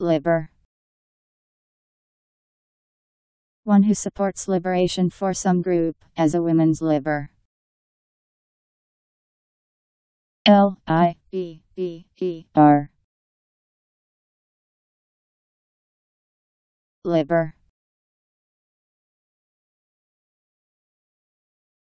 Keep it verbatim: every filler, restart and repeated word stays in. Liber. One who supports liberation for some group, as a women's liber. L I B B E R. Liber.